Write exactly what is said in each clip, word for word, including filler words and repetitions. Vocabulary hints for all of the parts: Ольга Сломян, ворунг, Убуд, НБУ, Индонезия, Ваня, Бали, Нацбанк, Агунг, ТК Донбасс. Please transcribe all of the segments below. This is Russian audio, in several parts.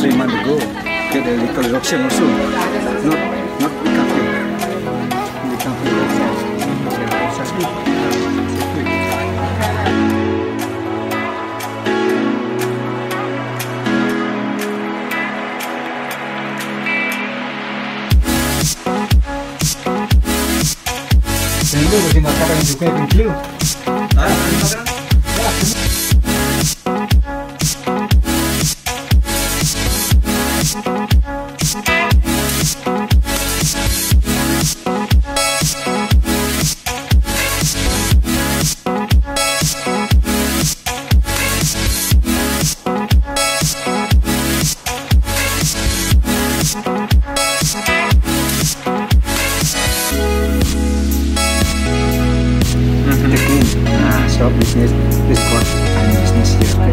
three months ago, get a little eruption also. Not, not the cafe. The cafe was just good. Люди на карантин супер клюв. Да. Business, this course, and business here. Oh,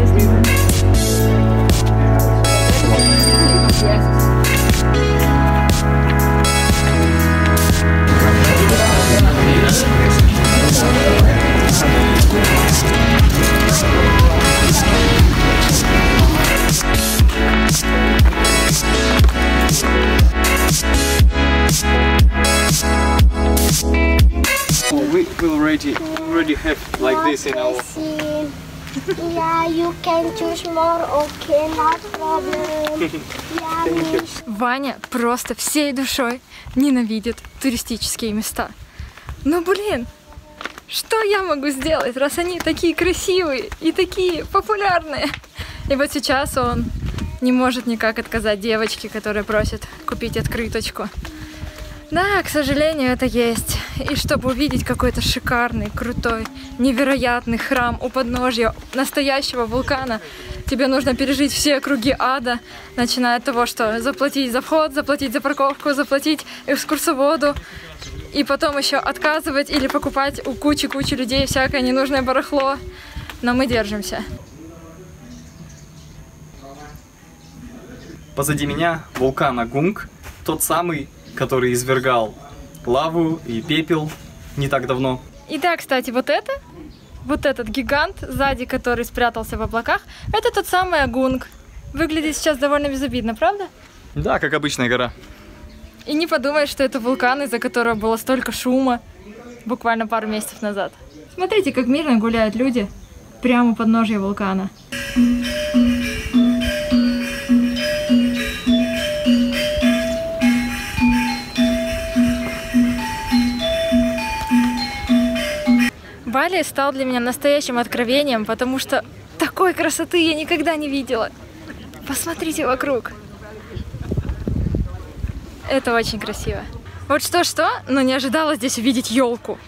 we already already have like not this in our. Yeah, you can choose more. Okay, not problem. Yeah, Ваня просто всей душой ненавидит туристические места. Но блин, что я могу сделать, раз они такие красивые и такие популярные? И вот сейчас он не может никак отказать девочке, которая просит купить открыточку. Да, к сожалению, это есть. И чтобы увидеть какой-то шикарный, крутой, невероятный храм у подножья настоящего вулкана, тебе нужно пережить все круги ада, начиная от того, что заплатить за вход, заплатить за парковку, заплатить экскурсоводу, и потом еще отказывать или покупать у кучи-кучи людей всякое ненужное барахло. Но мы держимся. Позади меня вулкан Агунг, тот самый, который извергал лаву и пепел не так давно. И да, кстати, вот это, вот этот гигант сзади, который спрятался в облаках, это тот самый Агунг. Выглядит сейчас довольно безобидно, правда? Да, как обычная гора. И не подумаешь, что это вулкан, из-за которого было столько шума буквально пару месяцев назад. Смотрите, как мирно гуляют люди прямо у подножия вулкана. Бали стал для меня настоящим откровением, потому что такой красоты я никогда не видела. Посмотрите вокруг. Это очень красиво. Вот что-что, но не ожидала здесь увидеть елку.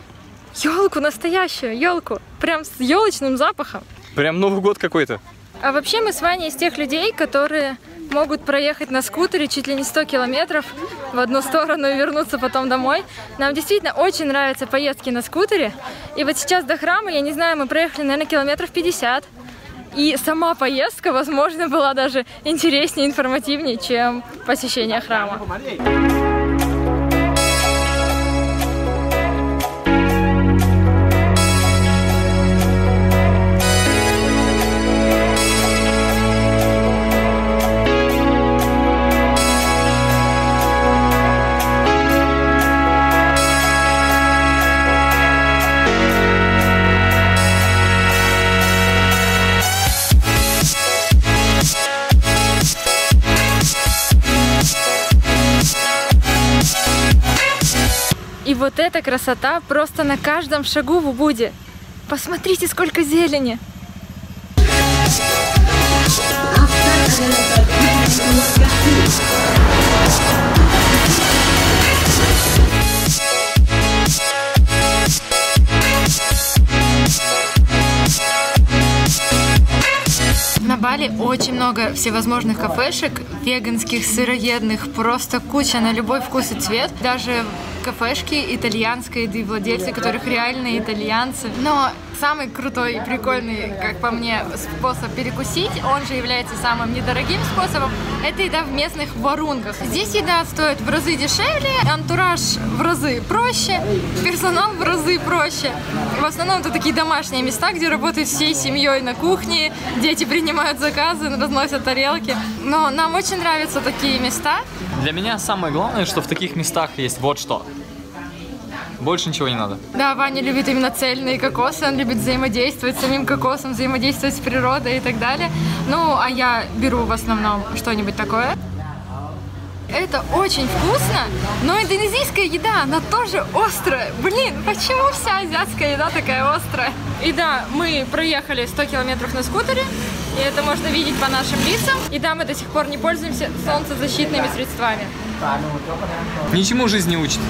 Елку настоящую, елку. Прям с елочным запахом. Прям Новый год какой-то. А вообще мы с Ваней из тех людей, которые могут проехать на скутере чуть ли не сто километров в одну сторону и вернуться потом домой. Нам действительно очень нравятся поездки на скутере. И вот сейчас до храма, я не знаю, мы проехали, наверное, километров пятьдесят. И сама поездка, возможно, была даже интереснее, информативнее, чем посещение храма. И вот эта красота просто на каждом шагу в Убуде. Посмотрите, сколько зелени! На Бали очень много всевозможных кафешек, веганских, сыроедных, просто куча на любой вкус и цвет. Даже кафешки итальянской еды, владельцы которых реальные итальянцы. Но самый крутой и прикольный, как по мне, способ перекусить, он же является самым недорогим способом, это еда в местных ворунгах. Здесь еда стоит в разы дешевле, антураж в разы проще, персонал в разы проще. В основном это такие домашние места, где работают всей семьей на кухне, дети принимают заказы, разносят тарелки. Но нам очень нравятся такие места. Для меня самое главное, что в таких местах есть вот что. Больше ничего не надо. Да, Ваня любит именно цельные кокосы, он любит взаимодействовать с самим кокосом, взаимодействовать с природой и так далее. Ну, а я беру в основном что-нибудь такое. Это очень вкусно, но индонезийская еда, она тоже острая. Блин, почему вся азиатская еда такая острая? И да, мы проехали сто километров на скутере, и это можно видеть по нашим лицам. И да, мы до сих пор не пользуемся солнцезащитными средствами. Ничему жизнь не учит.